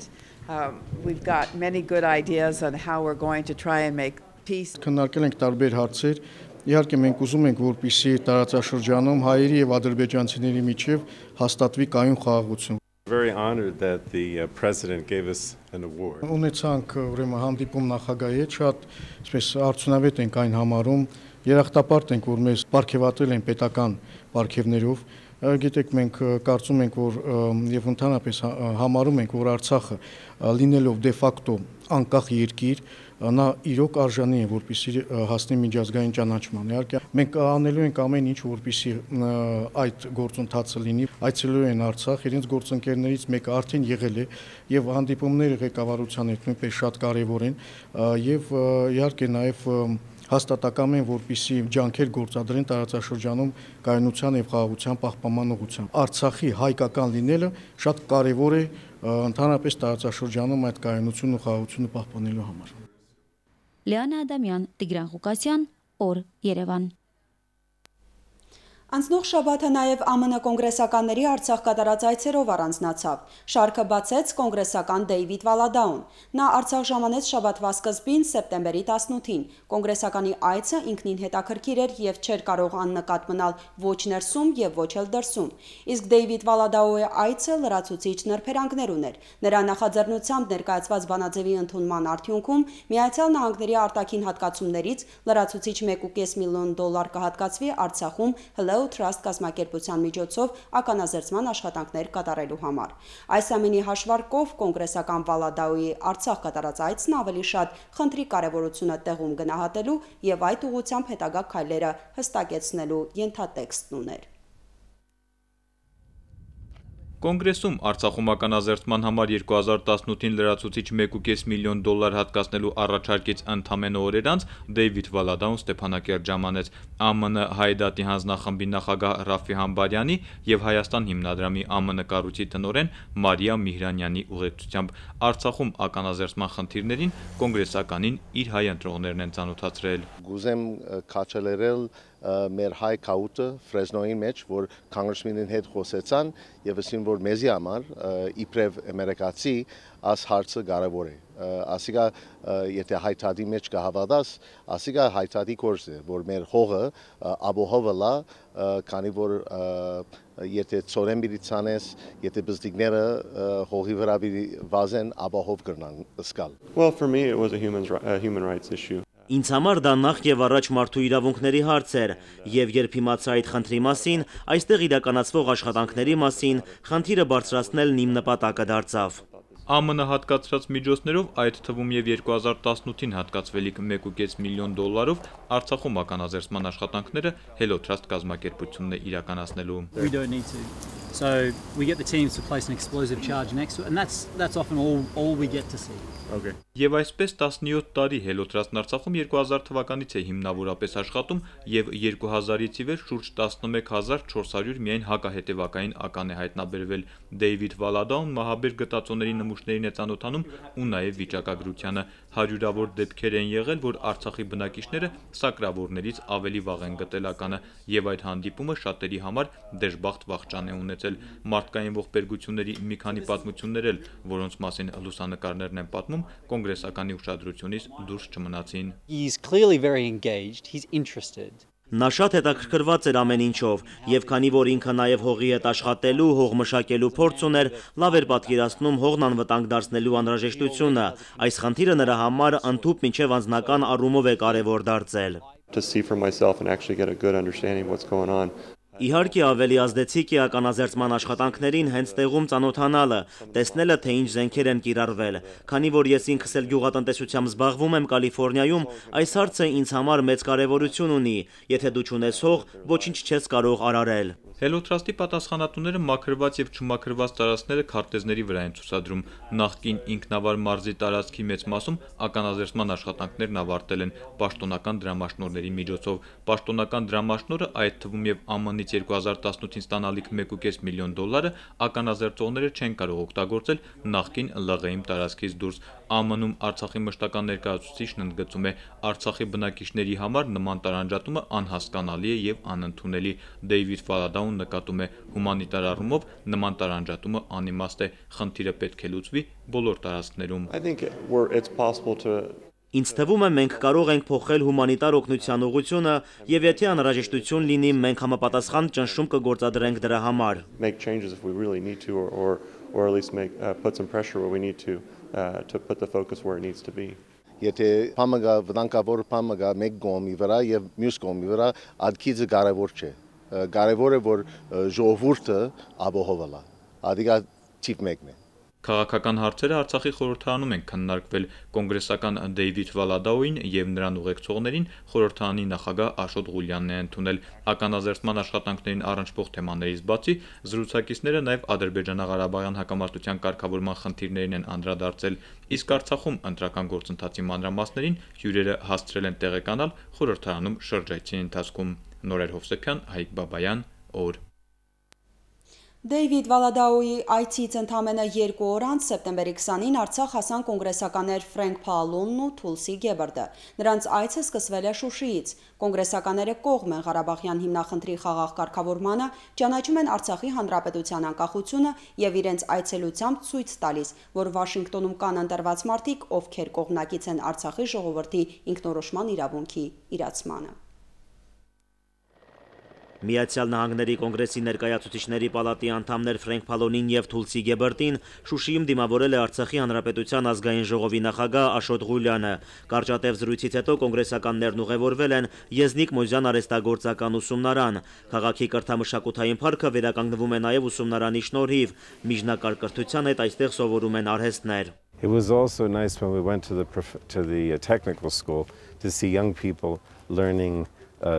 We've got many good ideas on how we're going to try and make peace. Քննարկել ենք տարբեր հարցեր Իհարկե մենք ուզում ենք որպեսզի տարածաշրջանում հայերի եւ ադրբեջանցիների միջև հաստատվի կայուն խաղաղություն։ Very honored that the president gave us an award. Ունեցանք ուրեմն հանդիպում նախագահի հետ, շատ այսպես արդյունավետ ենք այն համարում, երախտապարտ ենք, որ մեզ պարգևատրել են պետական պարգևներով։ Գիտեք, մենք կարծում ենք, որ եւ ընդհանրապես համարում ենք, որ Արցախը լինելով դե ֆակտո անկախ երկիր Նա իրոք արժանի է, որպեսզի հասնի միջազգային ճանաչման։ Իհարկե, մենք անելու ենք ամեն ինչ, որպեսզի այդ գործընթացը լինի։ Այցելել են Արցախ, իրենց գործընկերներից մեկը արդեն եղել է, եւ հանդիպումները ղեկավարության հետ նույնպես շատ կարեւոր են, եւ իհարկե նաեւ հաստատակամ են, որպեսզի ջանքեր գործադրեն տարածաշրջանում կայունության եւ խաղաղության պահպանման ուղղությամբ։ Արցախի հայկական լինելը շատ կարեւոր է ընդհանրապես տարածաշրջանում այդ կայունությունն ու խաղաղությունը պահպանելու համար։ Leana Adamiyan, Tigran Qukasiyan, Or, Yerevan. Անցնող շաբաթը նաև ԱՄՆ կոնգրեսականների Արցախ կատարած այցերով առանձնացավ։ Շարքը բացեց կոնգրեսական Դեյվիդ Վալադաոն։ Նա Արցախ ժամանեց շաբաթվա սկզբին սեպտեմբերի 18-ին։ Կոնգրեսականի այցը ինքնին հետաքրքիր էր եւ չէր կարող աննկատ մնալ ոչ ներսում եւ ոչ էլ դրսում։ Իսկ Դեյվիդ Վալադաոյի այցը լրացուցիչ նրբերանգներ ուներ։ Նրա նախաձեռնությամբ ներկայացված բանաձևի ընդունման արդյունքում Միացյալ Նահանգների արտաքին հատկացումներից լրացուցիչ $1.5 միլիոն դոլար կհատկացվի Արցախում Valadao Trust կազմակերպության միջոցով ականաձերծման աշխատանքներ կատարելու համար։ Այս ամենի հաշվարկով կոնգրեսական Valadao-ի Արցախ կատարած այցն ավելի շատ խնդրի կարևորությունը տեղում գնահատելու եւ այդ ուղղությամբ հետագա քայլերը հստակեցնելու ենթատեքստն ուներ։ Կոնգրեսում Արցախում ականաձերծման համար 2018-ին լրացուցիչ 1.5 միլիոն դոլար հատկացնելու առաջարկից ընդամենը օրեր անց Դեյվիդ Վալադաուն Ստեփանակերտ ժամանեց ԱՄՆ Հայդատի հանձնախմբի նախագահ Ռաֆֆի Համբարյանի և Հայաստան հիմնադրամի ԱՄՆ կառույցի տնօրեն Մարիա Մեհրանյանի ուղեկցությամբ Արցախում ականաձերծման խնդիրներին կոնգրեսականին իր հայ ընտրողներն են ցանոթացրել։ Գուզեմ քաչելերել մեր հայ քաուտը Ֆրեզնոյի մեջ, որ կոնգրեսմենին հետ խոսեցան և ասին, որ մեզի համար իբրև ամերիկացի աս հարցը կարևոր է, ասիկա եթե հայտարարի մեջ կհավատաս, ասիկա հայտարարի կորձ է, որ մեր հողը ապահովը լա, քանի որ եթե ծորեն բիդի ցանես, եթե բզդիկները հողի վրա բիդի վազեն, ապահով կրնան սկալ. Well, for me it was a human rights issue. Ինձ համար դա նախ եւ առաջ մարդու իրավունքների հարց էր, եւ երբ իմացա այդ խնդրի մասին, այստեղ իրականացվող աշխատանքների մասին, խնդիրը բարձրացնելն իմ նպատակը դարձավ։ ԱՄՆ հատկացրած միջոցներով այդ թվում և 2018-ին հատկացվելիք 1.5 միլիոն դոլարով Արցախում ականաձերծման աշխատանքները Hello Trust կազմակերպությունն է իրականացնելու։ We don't need to. So we get the teams to place an explosive charge next to it, and that's often all we get to see. Okay. Եվ այսպես 17 տարի Hello Trust-ն Արցախում 2000 թվականից է հիմնավորապես աշխատում և 2000-ից ի վեր շուրջ 11400 միայն հակահետևակային ական է հայտնաբերվել։ Դեյվիդ Վալադաուն մահաբեր գտածոների նմուշներին է ծանոթանում ու նաև վիճակագրությանը։ Հարյուրավոր դեպքեր են եղել, որ Արցախի բնակիչները սակրավորներից ավելի վաղ են գտել ականը, և այդ հանդիպումը շատերի համար դժբախտ վախճան է ունեցել։ Մարդկային ողբերգությունների մի քանի պատմություններ էլ, որոնց մասին լուսանկարներն են պատմում, կոնգրեսականի ուշադրությունից դուրս չմնացին։ Նա շատ հետաքրքրված էր ամեն ինչով, և քանի որ ինքը նաև հողի հետ աշխատելու, հող մշակելու փորձ ուներ, լավ էր պատկերացնում հողն անվտանգ դարձնելու անհրաժեշտությունը։ Այս խնդիրը նրա համար ընդհուպ մինչև անձնական առումով է կարևոր դարձել։ Իհարկե ավելի ազդեցիկ է ականաձերծման աշխատանքներին հենց տեղում ծանոթանալը, տեսնելը, թե ինչ զենքեր են կիրառվել։ Քանի որ ես ինքս էլ գյուղատնտեսությամբ զբաղվում եմ Կալիֆոռնիայում, այս հարցը ինձ համար մեծ կարևորություն ունի։ Եթե դու չունես հող, ոչինչ չես կարող արարել։ Hello Trust-ի պատասխանատուները մաքրված և չմաքրված տարածքները քարտեզների վրա են ցուցադրում։ Նախկին ինքնավար մարզի տարածքի մեծ մասում ականաձերծման աշխատանքներն ավարտել են պաշտոնական դրամաշնորհների միջոցով։ Պաշտոնական դրամաշնորհը, այդ թվում և ԱՄՆ-ի 2018-ին ստանալիք 1.5 միլիոն դոլարը ականաձերծողները չեն կարող օգտագործել նախկին ԼՂ-իմ տարածքից դուրս։ ԱՄՆ-ում Արցախի մշտական ներկայացուցիչն ընդգծում է, Արցախի բնակիչների համար նման տարանջատումը անհասկանալի է և անընդունելի։ Դեյվիդ Վալադաուն նկատում է, հումանիտար առումով նման տարանջատումը անիմաստ է, խնդիրը պետք է լուծվի բոլոր տարածքներում։ Ինձ թվում է, մենք կարող ենք փոխել հումանիտար օգնության ուղղությունը, և եթե անհրաժեշտություն լինի, մենք համապատասխան ճնշում կգործադրենք դրա համար։ Եթե վտանգավոր բան մգա մեկ կողմի վրա և մյուս կողմի վրա, ադքիցը կարևոր չէ։ Կարևոր է, որ ժողովուրդը ապահովը լա, ադիկա թիվ մեկն է։ Քաղաքական հարցերը Արցախի խորհրդարանում են քննարկվել։ Կոնգրեսական Դեյվիդ Վալադաոին և նրան ուղեկցողներին խորհրդարանի նախագահ Աշոտ Ղուլյանն է ընդունել։ Ականաձերծման աշխատանքներին առնչվող թեմաներից բացի, զրուցակիցները նաև ադրբեջանա-Ղարաբաղյան հակամարտության կարգավորման խնդիրներին են անդրադարձել, իսկ Արցախում ընտրական գործընթացի մանրամասներին հյուրերը հասցրել են տեղեկանալ խորհրդարանում շրջայցի ընթացքում։ Նորեր Հովսեփյան, Հայկ Բաբայան, օր։ Դեյվիդ Վալադաոյի այցից ընդամենը 2 օր անց սեպտեմբերի 20-ին Արցախ հասան կոնգրեսականներ Ֆրանկ Պալոնն ու Թուլսի Գեբարդը։ Նրանց այցը սկսվել է Շուշիից։ Կոնգրեսականները կողմ են Ղարաբաղյան հիմնախնդրի խաղաղ կարգավորմանը, ճանաչում են Արցախի հանրապետության անկախությունը և իրենց այցելությամբ ցույց տալիս, որ Վաշինգտոնում կան ընտրված մարդիկ, ովքեր կողմնակից են Արցախի ժողովրդի ինքնորոշման իրավունքի իրացմանը։ Միացյալ Նահանգների կոնգրեսի ներկայացուցիչների պալատի անդամներ Ֆրենկ Փալոնին եւ Թուլսի Գեբերտին Շուշիում դիմավորել է Արցախի հանրապետության ազգային ժողովի նախագահ Աշոտ Ղուլյանը։ Կարճատև զրույցից հետո կոնգրեսականներն ուղևորվել են Եզնիկ Մոզյան արեստագործական ուսումնարան։ Քաղաքի կրթամշակութային փառքը վերականգնվում է նաեւ ուսումնարանի շնորհիվ։ Միջնակարգ կրթության հետ այստեղ սովորում են արհեստներ։ It was also nice when we went to the technical school to see young people learning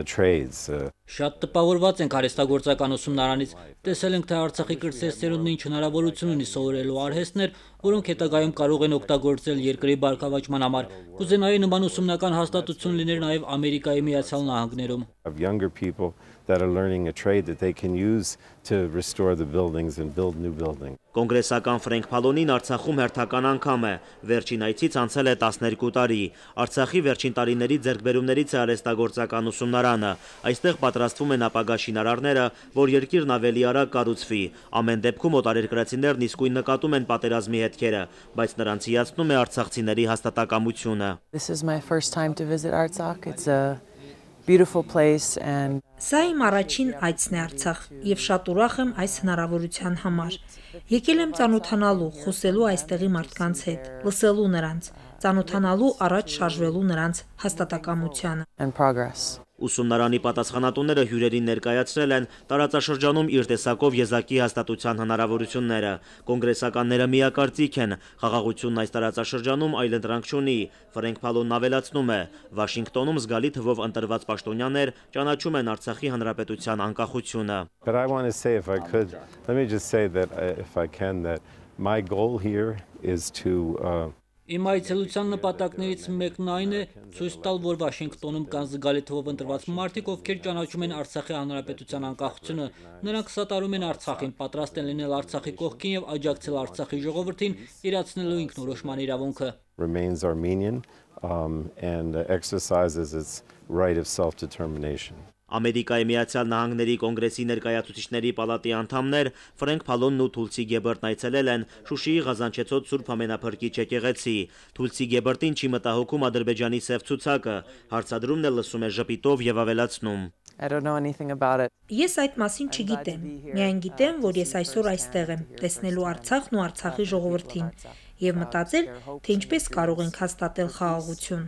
trades. Շատ տպավորված ենք արհեստագործական ուսումնարանից։ Տեսել ենք, թե Արցախի կրտսերունն ինչ հնարավորություն ունի սովորելու արհեստներ, որոնք հետագայում կարող են օգտագործել երկրի բարգավաճման համար։ Կուզենայի նման ուսումնական հաստատություն լիներ նաև Ամերիկայի Միացյալ Նահանգներում։ Younger people that are learning a trade that they can use to restore the buildings and build new buildings. Կոնգրեսական Ֆրենկ Փալոնին Արցախում հերթական անգամ է։ Վերջին այցից անցել է 12 տարի։ Արցախի վերջին տարիների ձեռքբերումներից է արհեստագործական ուսումնարանը։ Այստեղ պատրաստվում են ապագա շինարարները, որ երկիրն ավելի արագ կառուցվի։ Ամեն դեպքում օտարերկրացիներն իսկույն նկատում են պատերազմի հետքերը, բայց նրանց հիացնում է արցախցիների հաստատակամությունը։ This is my first time to visit Artsakh. It's a beautiful place and Սա իմ առաջին այցն է Արցախ եւ շատ ուրախ եմ այս հնարավորության համար։ Եկել եմ ծանոթանալու, խոսելու այստեղի մարդկանց հետ, լսելու նրանց, ծանոթանալու առաջ շարժվելու նրանց հաստատակամությանը։ Ուսումնարանի պատասխանատուները հյուրերին ներկայացրել են տարածաշրջանում իր տեսակով եզակի հաստատության հնարավորությունները։ Կոնգրեսականները միակարծիք են, խաղաղությունն այս տարածաշրջանում այլընտրանք չունի։ Ֆրենկ Փալոնն ավելացնում է. Վաշինգտոնում զգալի թվով ընտրված պաշտոնյաներ ճանաչում են Արցախի հանրապետության անկախությունը։ But I want to say if I could, let me just say that if I can that my goal here is to Իմ այցելության նպատակներից մեկն այն է ցույց տալ, որ Վաշինգտոնում կան զգալի թվով ընտրված մարդիկ, ովքեր ճանաչում են Արցախի հանրապետության անկախությունը, նրանք սատարում են Արցախին, պատրաստ են լինել Արցախի կողքին եւ աջակցել Արցախի ժողովրդին իրացնելու ինքնորոշման իրավունքը։ Remains Armenian and exercises its right of self-determination. Ամերիկայի Միացյալ Նահանգների կոնգրեսի ներկայացուցիչների պալատի անդամներ Ֆրենկ Փալոնն ու Թուլսի Գեբերտն այցելել են Շուշիի Ղազանչեցոց Սուրբ Ամենափրկիչ եկեղեցի։ Թուլսի Գեբերտին չի մտահոգում Ադրբեջանի սև ցուցակը, հարցադրումն էլ լսում է ժպիտով եւ ավելացնում. I don't know anything about it. Ես այդ մասին չգիտեմ։ Միայն գիտեմ, որ ես այսօր այստեղ եմ, տեսնելու Արցախն ու Արցախի ժողովրդին։ Եվ մտածել, թե ինչպես կարող ենք հաստատել խաղաղություն։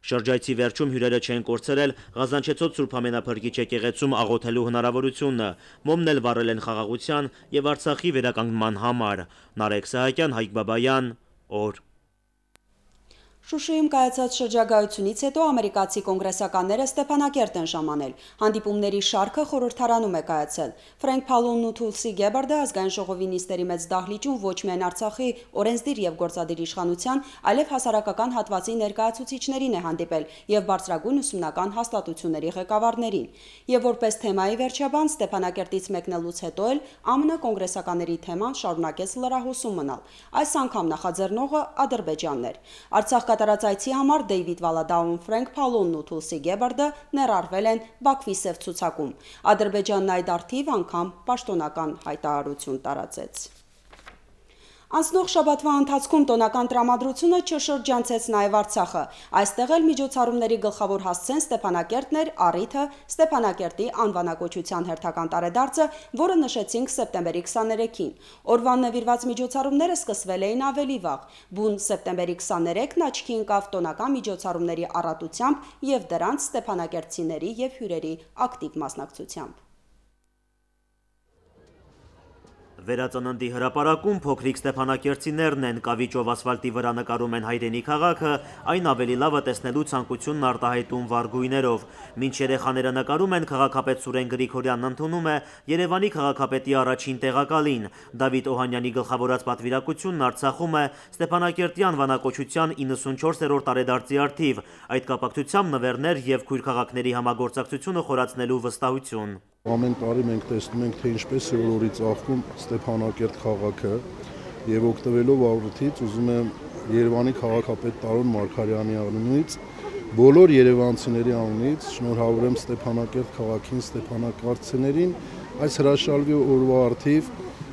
Շրջայցի վերջում հյուրերը չեն կորցրել Ղազանչեցոց Սուրբ Ամենափրկիչ եկեղեցում աղոթելու հնարավորությունը, մոմն էլ վառել են խաղաղության եւ Արցախի վերականգնման համար։ Նարեկ Սահակյան, Հայկ Բաբայան, օր։ Շուշիում կայացած շրջագայությունից հետո ամերիկացի կոնգրեսականները Ստեփանակերտ են ժամանել։ Հանդիպումների շարքը խորհրդարանում է կայացել։ Ֆրենկ Փալոնն ու Թուլսի Գեբարդը ազգային ժողովի նիստերի մեծ դահլիճում ոչ միայն Արցախի օրենսդիր եւ գործադիր իշխանության, այլև հասարակական հատվածի ներկայացուցիչներին է հանդիպել եւ բարձրագույն ուսումնական հաստատությունների ղեկավարներին։ Եվ որպես թեմայի վերջաբան Ստեփանակերտից մեկնելուց հետո էլ ԱՄՆ կոնգրեսականների թեման շարունակեց լրահոսում մնալ։ Այս անգամ նախաձեռնողը Ադրբեջանն էր։ Արցախ Կատարածայցի համար Դեյվիդ Վալադաուն, Ֆրենկ Փալոնն ու Թուլսի Գեբարդը ներառվել են Բաքվի սև ցուցակում։ Ադրբեջանն այդ արդիվ անգամ պաշտոնական հայտարարություն տարածեց։ Անցնող շաբաթվա ընթացքում տոնական տրամադրությունը չշրջանցեց նաև Արցախը։ Այստեղ էլ միջոցառումների գլխավոր հասցեն Ստեփանակերտն էր, առիթը Ստեփանակերտի անվանակոչության հերթական տարեդարձը, որը նշեցինք սեպտեմբերի 23-ին։ Օրվան նվիրված միջոցառումները սկսվել էին ավելի վաղ։ Բուն սեպտեմբերի 23-ն աչքի ընկավ տոնական միջոցառումների առատությամբ եւ դրանց ստեփանակերտցիների եւ հյուրերի ակտիվ մասնակցությամբ։ Վերածննդի հրապարակում փոքրիկ ստեփանակերտցիներն են կավիճով ասֆալտի վրա նկարում են հայրենի քաղաքը, այն ավելի լավը տեսնելու ցանկությունն արտահայտում վարգույներով։ Մինչ երեխաները նկարում են, քաղաքապետ Սուրեն Գրիգորյանն ընդունում է Երևանի քաղաքապետի առաջին տեղակալին։ Դավիթ Օհանյանի գլխավորած պատվիրակությունն Արցախում է Ստեփանակերտի անվանակոչության 94-րդ տարեդարձի արդիվ, այդ կապակցությամբ նվերներ եւ քույրքաղաքների համագործակցությունը խորացնելու վստահություն։ Ամեն տարի մենք տեսնում ենք, թե ինչպես է օրորից աղվում Ստեփանակերտ քաղաքը եւ օգտվելով առիթից ուզում եմ Երևանի քաղաքապետ Տարոն Մարքարյանի անունից, բոլոր երևանցիների անունից շնորհավորեմ Ստեփանակերտ քաղաքին, ստեփանակերտցիներին այս հրաշալի օրվա առիթով։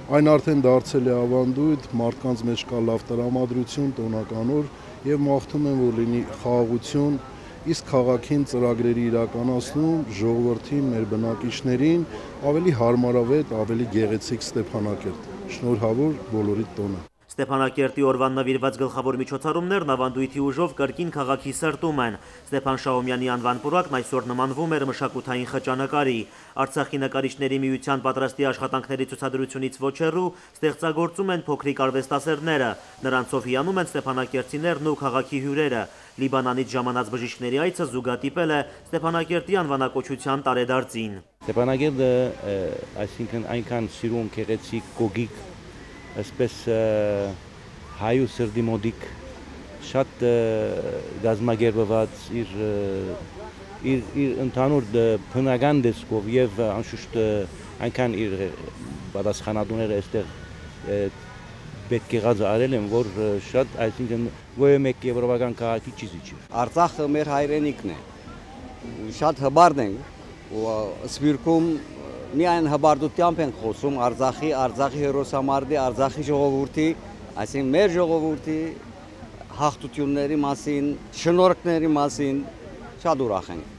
Այն արդեն դարձել է ավանդույթ, մարդկանց մեջ կա լավ տրամադրություն, տոնական օր եւ մաղթում եմ, որ լինի խաղաղություն, իսկ քաղաքին ծրագրերի իրականացնում ժողովրդին մեր բնակիչներին ավելի հարմարավետ, ավելի գեղեցիկ Ստեփանակերտ։ Շնորհավոր բոլորի տոնը։ Ստեփանակերտի օրվան նվիրված գլխավոր միջոցառումներն ավանդույթի ուժով կրկին քաղաքի սրտում են։ Ստեփան Շահումյանի անվան պուրակն այսօր նմանվում էր մշակութային խճանկարի։ Արցախի նկարիչների միության պատրաստի աշխատանքների ցուցադրությունից ոչ հեռու ստեղծագործում են փոքրիկ արվեստասերները, նրանցով հիանում են ստեփանակերտիներն ու քաղաքի հյուրերը։ Լիբանանից ժամանած բժիշկների այցը զուգադիպել է Ստեփանակերտի անվանակոչության տարեդարձին։ Ստեփանակերտը, այսինքն այնքան սիրուն, գեղեցիկ, գոգիկ, այսպես հայու սրտի մոտիկ, շատ գազմագերբված իր ընդհանուր բնական դեսքով եւ անշուշտ այնքան իր պատասխանատուները այստեղ պետք է ղազ արել են, որ շատ, այսինքն ոյե մեկ եվրոպական քաղաքի չիզի չի։ Արցախը մեր հայրենիքն է։ Շատ հբարտ ենք ու սփյուռքում միայն հբարտությամբ ենք խոսում Արցախի, Արցախի հերոսամարտի, Արցախի ժողովրդի, այսինքն մեր ժողովրդի հաղթությունների մասին, շնորհքների մասին շատ ուրախ ենք։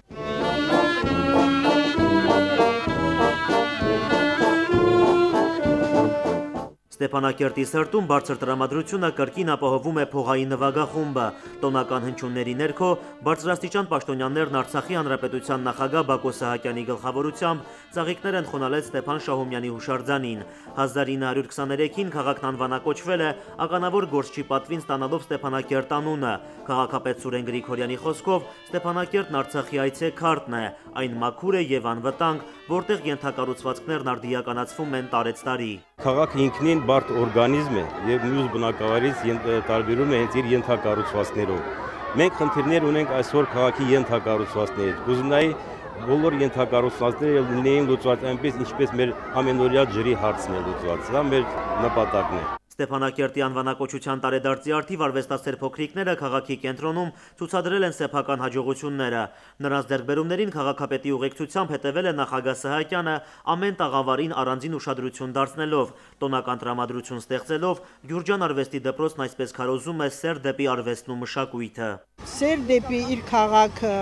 Ստեփանակերտի սրտում բարձր տրամադրությունը կրկին ապահովում է փողային նվագախումբը։ Տոնական հնչյունների ներքո բարձրաստիճան պաշտոնյաներն Արցախի հանրապետության նախագահ Բակո Սահակյանի գլխավորությամբ ծաղիկներ են խոնալել Ստեփան Շահումյանի հուշարձանին։ 1923-ին քաղաքն անվանակոչվել է ականավոր գործչի պատվին ստանալով Ստեփանակերտ անունը։ Քաղաքապետ Սուրեն Գրիգորյանի խոսքով Ստեփանակերտն Արցախի այցե քարտն է, այն մաքուր է եւ անվտանգ, որտեղ ենթակառուցվածքներն արդիականացվում են տարեց տարի։ Քաղաքն ինքնին բարդ օրգանիզմ է եւ մյուս բնակավայրից տարբերվում է հենց իր ենթակառուցվածքներով։ Մենք խնդիրներ ունենք այսօր քաղաքի ենթակառուցվածքներից։ Կուզենայի բոլոր ենթակառուցվածքները լինեին լուծված այնպես, ինչպես մեր ամենօրյա ջրի հարցն է լուծված։ Դա մեր նպատակն է։ Ստեփանակերտի անվանակոչության տարեդարձի արդիվ արվեստասեր փոքրիկները քաղաքի կենտրոնում ցուցադրել են սեփական հաջողությունները։ Նրանց ձեռքբերումներին քաղաքապետի ուղեկցությամբ հետևել է նախագահ Սահակյանը, ամեն տաղավարին առանձին ուշադրություն դարձնելով, տոնական տրամադրություն ստեղծելով, Գյուրջան արվեստի դպրոցն այսպես քարոզում է սեր դեպի արվեստն ու մշակույթը։ Սեր դեպի իր քաղաքը,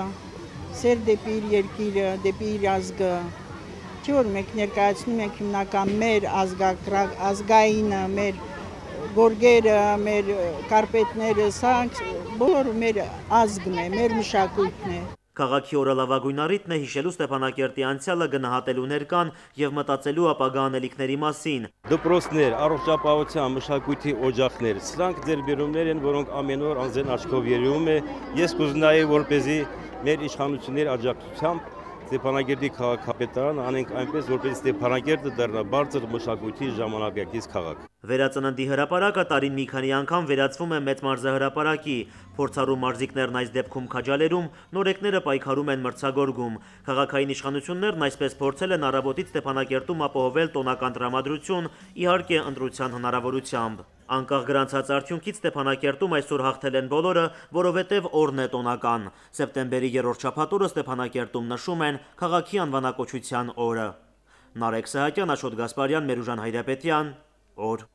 սեր դեպի իր երկիրը, դեպի իր ազգը։ Չէ՞ որ մենք ներկայացնում ենք հիմնական մեր ազգայինը, մեր գորգերը, մեր կարպետները, սանք, բոլոր մեր ազգն է, մեր մշակույթն է։ Քաղաքի օրալավագույն առիթն է հիշելու Ստեփանակերտի անցյալը, գնահատելու ներկան եւ մտածելու ապագա անելիքների մասին։ Դպրոցներ, առողջապահության, մշակույթի օջախներ, սրանք ձեռբերումներ են, որոնք ամեն օր անձեն աչքով երևում է։ Ես կուզենայի, որպեսզի մեր իշխանությունների աջակցությամբ Ստեփանակերտի քաղաքապետարանը անենք այնպես, որպես Ստեփանակերտը դառնա բարձր մշակույթի ժամանակակից քաղաք։ Վերածննդի հրապարակը տարին մի քանի անգամ վերածվում է մեծ մարզահրապարակի։ Փորձառու մարզիկներն այս դեպքում քաջալերում, նորեկները պայքարում են մրցագորգում։ Քաղաքային իշխանություններն այսպես փորձել են առավոտից Ստեփանակերտում ապահովել տոնական տրամադրություն, իհարկե ընտրության հնարավորությամբ։ Անկախ գրանցած արդյունքից Ստեփանակերտում այսօր հաղթել են բոլորը, որովհետև օրն է տոնական։ Սեպտեմբերի 3-րդ շաբաթը Ստեփանակերտում նշում են քաղաքի անվանակոչության օրը։ Նարեկ Սահակյան, Աշոտ Գասպարյան, Մեrujan Hydepetian, օր։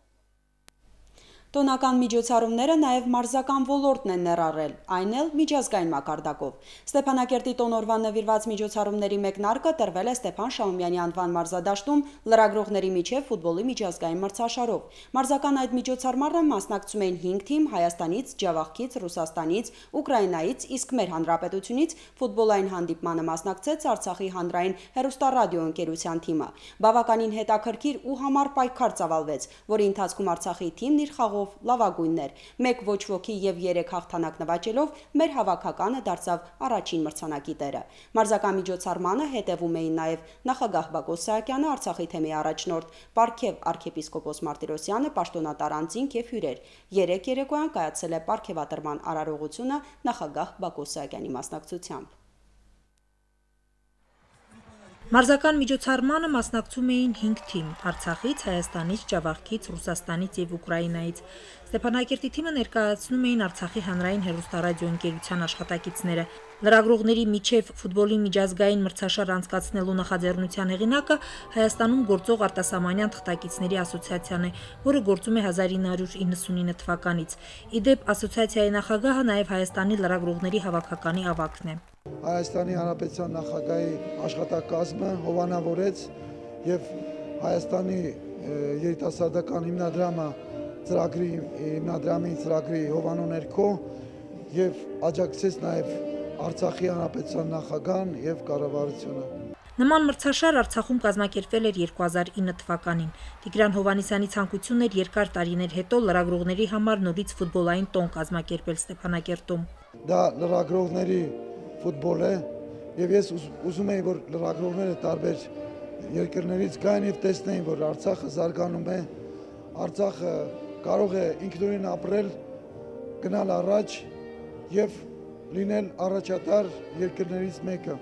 Տոնական միջոցառումները նաև մարզական ոլորտն են ներառել, այն էլ միջազգային մակարդակով։ Ստեփանակերտի տոնորվան նվիրված միջոցառումների մեկնարկը տրվել է Ստեփան Շահումյանի անվան մարզադաշտում լրագրողների միջև ֆուտբոլի միջազգային մրցաշարով։ Մարզական այդ միջոցառմանը մասնակցում էին 5 թիմ Հայաստանից, Ջավախից, Ռուսաստանից, Ուկրաինայից, իսկ մեր հանրապետությունից ֆուտբոլային հանդիպմանը մասնակցեց Արցախի հանրային հեռուստարադիո ընկերության թիմը։ Բավականին հետաքրքիր ու համառ պայքար ծավալվեց, որի ընթացքում Արցախի թիմն իր խաղ լավագույններ, մեկ ոչ ոքի և 3 հաղթանակ նվաճելով մեր հավաքականը դարձավ առաջին մրցանակի տերը։ Մարզական միջոցառմանը հետևում էին նաև նախագահ Բակո Սահակյանը, Արցախի թեմի առաջնորդ, Պարքև Արքեպիսկոպոս Մարտիրոսյանը, պաշտոնատար անձինք և հյուրեր։ 3 երեկոյան կայացել է պարգևատրման արարողությունը նախագահ Բակո Սահակյանի մասնակցությամբ։ Մարզական միջոցառմանը մասնակցում էին 5 թիմ՝ Արցախից, Հայաստանից, Ջավախից, Ռուսաստանից և Ուկրաինայից։ Ստեփանակերտի թիմը ներկայացնում էին Արցախի հանրային հեռուստարադիոընկերության աշխատակիցները։ Լրագրողների միջև ֆուտբոլի միջազգային մրցաշար անցկացնելու նախաձեռնության հեղինակը Հայաստանում գործող արտասահմանյան թղթակիցների ասոցիացիան է, որը գործում է 1999 թվականից։ Ի դեպ ասոցիացիայի նախագահը նաև Հայաստանի լրագրողների հավաքականի ավագն է։ Հայաստանի Հանրապետության նախագահի աշխատակազմը հովանավորեց եւ Հայաստանի երիտասարդական հիմնադրամը ծրագրի հիմնադրամի ծրագրի հովանու ներքո եւ աջակցեց նաեւ Արցախի հանրապետության նախագահան եւ կառավարությունը Նման մրցաշար Արցախում կազմակերպվել էր 2009 թվականին։ Տիգրան Հովհաննիսյանի ցանկությունն էր երկար տարիներ հետո լրագրողների համար նորից ֆուտբոլային տոն կազմակերպել Ստեփանակերտում։ Դա լրագրողների ֆուտբոլ է եւ ես ուզում եի որ լրագրողները տարբեր երկրներից գան եւ տեսնեին որ Արցախը զարգանում է։ Արցախը կարող է ինքնուրույն ապրել, գնալ առաջ եւ լինել առաջատար երկրներից մեկը։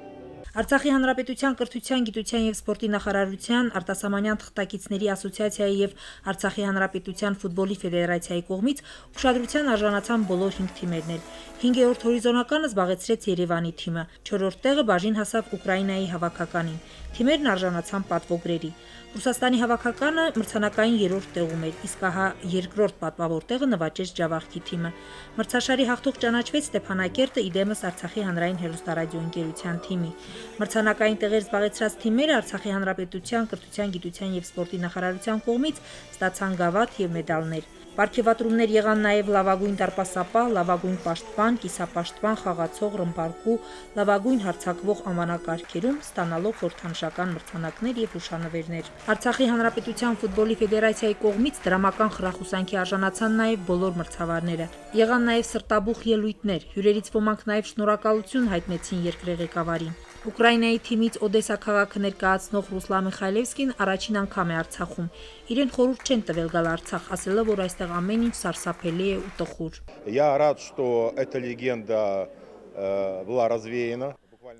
Արցախի հանրապետության կրթության, գիտության եւ սպորտի նախարարության, արտասահմանյան թղթակիցների ասոցիացիայի եւ Արցախի հանրապետության ֆուտբոլի ֆեդերացիայի կողմից ուշադրության արժանացան բոլոր 5 թիմերն էլ։ 5-րդ հորիզոնականը զբաղեցրեց Երևանի թիմը, 4-րդ տեղը բաժին հասավ Ուկրաինայի հավաքականին։ Թիմերն արժանացան պատվոգրերի։ Ռուսաստանի հավաքականը մրցանակային 3-րդ տեղում էր, իսկ ահա 2-րդ պատվավոր տեղը նվաճեց Ջավախքի թիմը։ Մրցաշարի հաղթող ճանաչվեց Ստեփանակերտը իդեմս Արցախի հանրային հեռուստարադիոընկերության թիմի։ Մրցանակային տեղեր զբաղեցրած թիմերը Արցախի հանրապետության կրթության, գիտության և սպորտի նախարարության կողմից ստացան գավաթ և մեդալներ։ Պարգևատրումներ եղան նաև լավագույն դարպասապահ, լավագույն պաշտպան, կիսապաշտպան, խաղացող, ռմբարկու, լավագույն հարձակվող անվանակարգերում ստանալով խորհրդանշական մրցանակներ և հուշանվերներ։ Արցախի հանրապետության ֆուտբոլի ֆեդերացիայի կողմից դրամական խրախուսանքի արժանացան նաև բոլոր մրցավարները։ Եղան նաև սրտաբուխ ելույթներ, հյուրերից ոմանք նաև շնորհակալություն հայտնեցին երկրի ղեկավարին։ Ուկրաինայի թիմից Օդեսա քաղաքը ներկայացնող Ռուսլան Միխայելևսկին առաջին անգամ է Արցախում։ Իրեն խորհուրդ չեն տվել գալ Արցախ, ասելով, որ այստեղ ամեն ինչ սարսափելի է ու տխուր։ Я рад, что эта легенда была развеяна.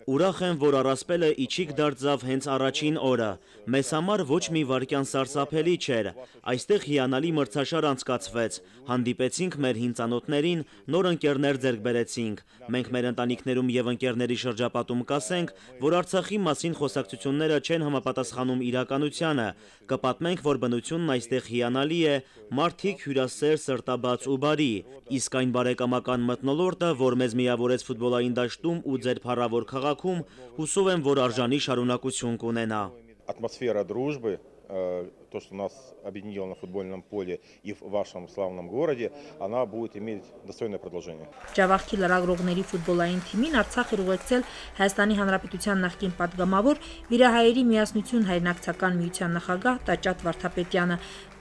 Ուրախ եմ, որ առասպելը իչիկ դարձավ հենց առաջին օրը։ Մեզ համար ոչ մի վայրկյան սարսափելի չէր։ Այստեղ հիանալի մրցաշար անցկացվեց։ Հանդիպեցինք մեր հին ծանոթներին, նոր ընկերներ ձեռք բերեցինք։ Մենք մեր ընտանիքներում եւ ընկերների շրջապատում կասենք, որ Արցախի մասին խոսակցությունները չեն համապատասխանում իրականությանը։ Կպատմենք, որ բնությունն այստեղ հիանալի է, մարդիկ հյուրասեր, սրտաբաց ու բարի։ Իսկ այն բարեկամական մթնոլորտը, որ մեզ միավորեց ֆուտբոլային դաշտում ու ձերբարավոր քաղաքում հուսով եմ, որ արժանի շարունակություն կունենա։ Атмосфера дружбы, то, что нас объединило на футбольном поле и в вашем славном городе, она будет иметь достойное продолжение. Ջավախքի լրագրողների ֆուտբոլային թիմին Արցախը ուղեկցել Հայաստանի Հանրապետության նախկին պատգամավոր Վիրահայերի միասնություն հայրենակցական միության նախագահ Տաճատ Վարդապետյանը,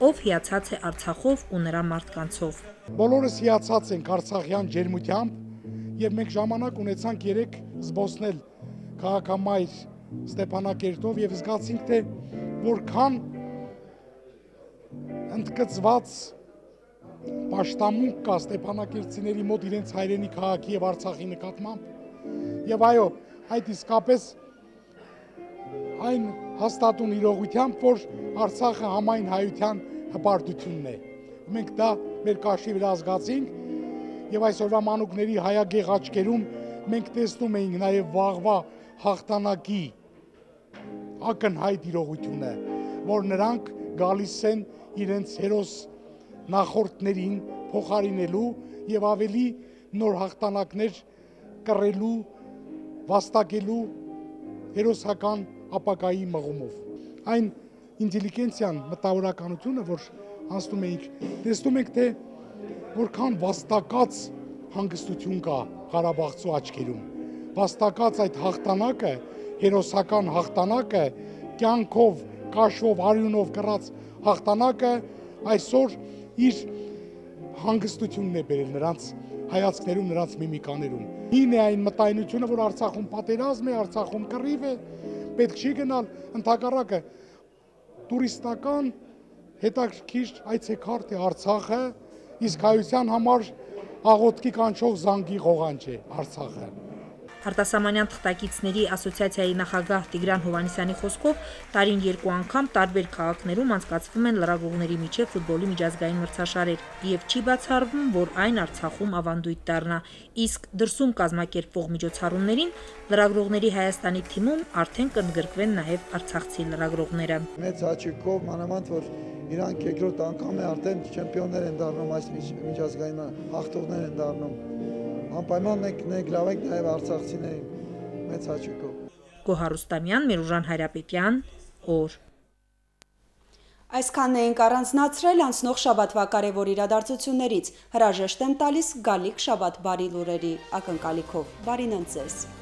ով հիացած է Արցախով ու նրա մարդկանցով։ Բոլորս հիացած ենք արցախյան ջերմությամբ։ Եվ մենք ժամանակ ունեցանք երեք զբոսնել քաղաքամայր Ստեփանակերտով եւ զգացինք թե որքան ընդգծված պաշտամունք կա ստեփանակերտցիների մոտ իրենց հայրենի քաղաքի եւ Արցախի նկատմամբ եւ այո այդ իսկապես այն հաստատուն իրողությամբ որ Արցախը համայն հայության հպարտությունն է մենք դա մեր կաշի վրա զգացինք Եվ այսօրվա մանուկների հայագեղ աչքերում մենք տեսնում էինք նաև վաղվա հաղթանակի ակնհայտ իրողությունը, որ նրանք գալիս են իրենց հերոս նախորդներին փոխարինելու եւ ավելի նոր հաղթանակներ կռելու, վաստակելու հերոսական ապակայի մղումով։ Այն ինտելիգենցիան մտավորականությունը, որ անցնում էինք, տեսնում եք թե Որքան վաստակած հանգստություն կա Ղարաբաղցու աչքերում, վաստակած այդ հաղթանակը, հերոսական հաղթանակը, կյանքով, կաշվով, արյունով կրած հաղթանակը այսօր իր հանգստությունն է բերել նրանց հայացքներում, նրանց միմիկաներում։ Հին է այն մտայնությունը, որ Արցախում պատերազմ է, Արցախում կռիվ է, պետք չի գնալ ընդհակառակը տուրիստական հետաքրքիր այցեքարտ է Արցախը Իսկ հայության համար աղոթքի կանչող զանգի ղողանջ է Արցախը։ Արտասահմանյան թղթակիցների ասոցիացիայի նախագահ Տիգրան Հովհաննիսյանի խոսքով տարին երկու անգամ տարբեր քաղաքներում անցկացվում են լրագրողների միջև ֆուտբոլի միջազգային մրցաշարեր եւ չի բացառվում, որ այն Արցախում ավանդույթ դառնա։ Իսկ դրսում կազմակերպվող միջոցառումներին լրագրողների Հայաստանի թիմում արդեն կընդգրկվեն նաեւ արցախցի լրագրողները։ Մեծ հաճույքով մանավանդ որ իրանք երկրորդ անգամ է արդեն չեմպիոններ են դառնում այս միջազգային հաղթողներ են դառնում անպայման մենք ներգրավենք նաև արցախցիներին մեծ հաճույքով Գոհարուստամյան Մեrujan Hydepetian օր Այսքանն էինք առանձնացրել անցնող շաբաթվա կարևոր իրադարձություններից հրաժեշտ եմ տալիս գալիք շաբաթ բարի լուրերի ակնկալիքով բարին ընձեզ